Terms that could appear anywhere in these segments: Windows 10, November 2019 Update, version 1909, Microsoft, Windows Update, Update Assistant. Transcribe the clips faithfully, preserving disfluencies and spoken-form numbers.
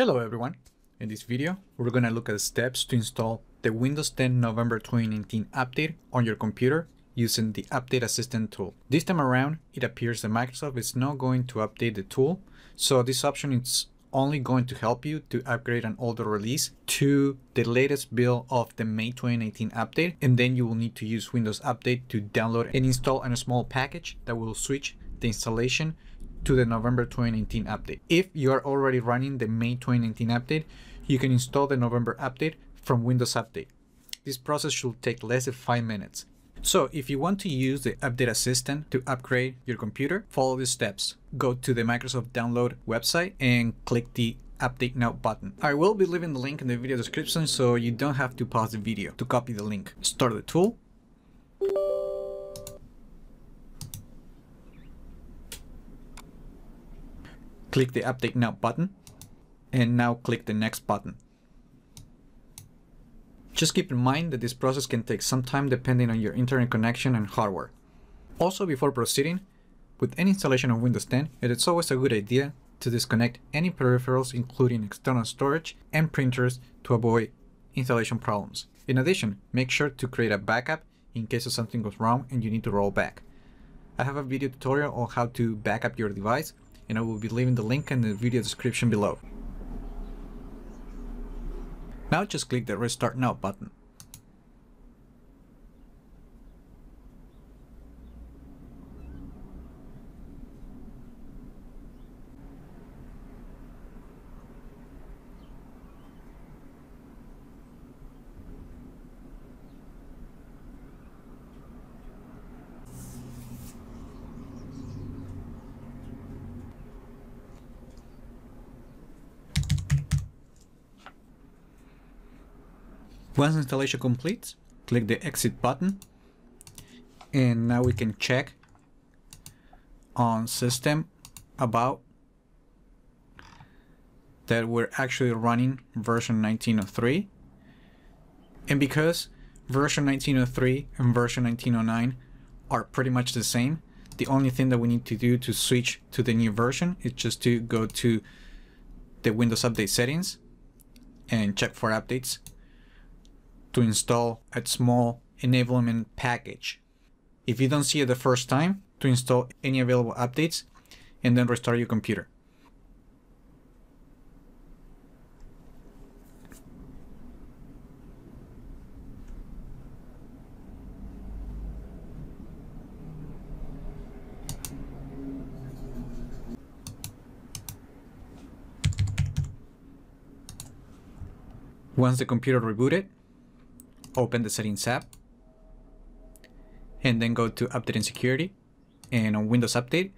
Hello everyone, in this video we're going to look at the steps to install the Windows ten November twenty nineteen Update on your computer using the Update Assistant tool. This time around, it appears that Microsoft is not going to update the tool, so this option is only going to help you to upgrade an older release to the latest build of the May twenty nineteen Update, and then you will need to use Windows Update to download and install a small package that will switch the installation to the November twenty nineteen update. If you are already running the May twenty nineteen update, you can install the November update from Windows Update. This process should take less than five minutes. So if you want to use the Update Assistant to upgrade your computer, follow these steps. Go to the Microsoft Download website and click the Update Now button. I will be leaving the link in the video description so you don't have to pause the video to copy the link. Start the tool. Click the Update Now button, and now click the Next button. Just keep in mind that this process can take some time depending on your internet connection and hardware. Also, before proceeding with any installation of Windows ten, it is always a good idea to disconnect any peripherals, including external storage and printers, to avoid installation problems. In addition, make sure to create a backup in case of something goes wrong and you need to roll back. I have a video tutorial on how to backup your device, and I will be leaving the link in the video description below. Now just click the Restart Now button. Once installation completes, click the Exit button, and now we can check on System About that we're actually running version nineteen oh three. And because version nineteen oh three and version nineteen oh nine are pretty much the same, the only thing that we need to do to switch to the new version is just to go to the Windows Update settings and check for updates to install a small enablement package. If you don't see it the first time, to install any available updates and then restart your computer. Once the computer rebooted, open the Settings app, and then go to Update and Security, and on Windows Update,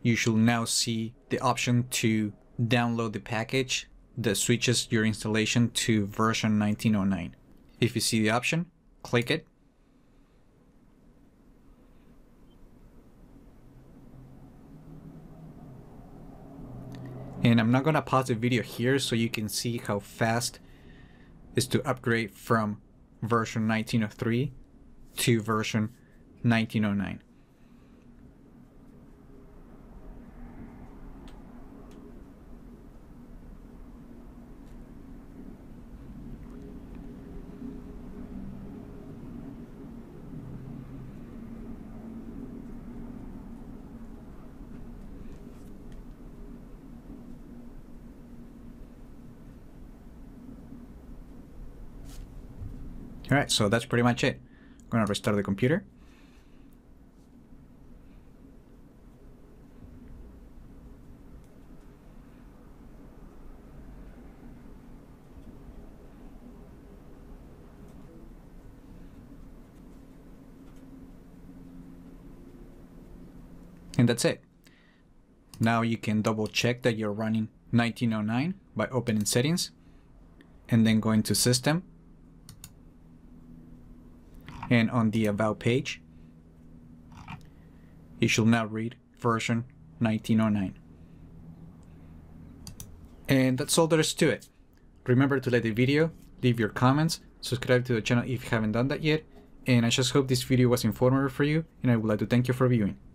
you should now see the option to download the package that switches your installation to version nineteen oh nine. If you see the option, click it. And I'm not going to pause the video here so you can see how fast it is to upgrade from version nineteen oh three to version nineteen oh nine. All right, so that's pretty much it. I'm gonna restart the computer. And that's it. Now you can double check that you're running nineteen oh nine by opening Settings and then going to System, and on the About page, you should now read version nineteen oh nine. And that's all there is to it. Remember to like the video, leave your comments, subscribe to the channel if you haven't done that yet, and I just hope this video was informative for you, and I would like to thank you for viewing.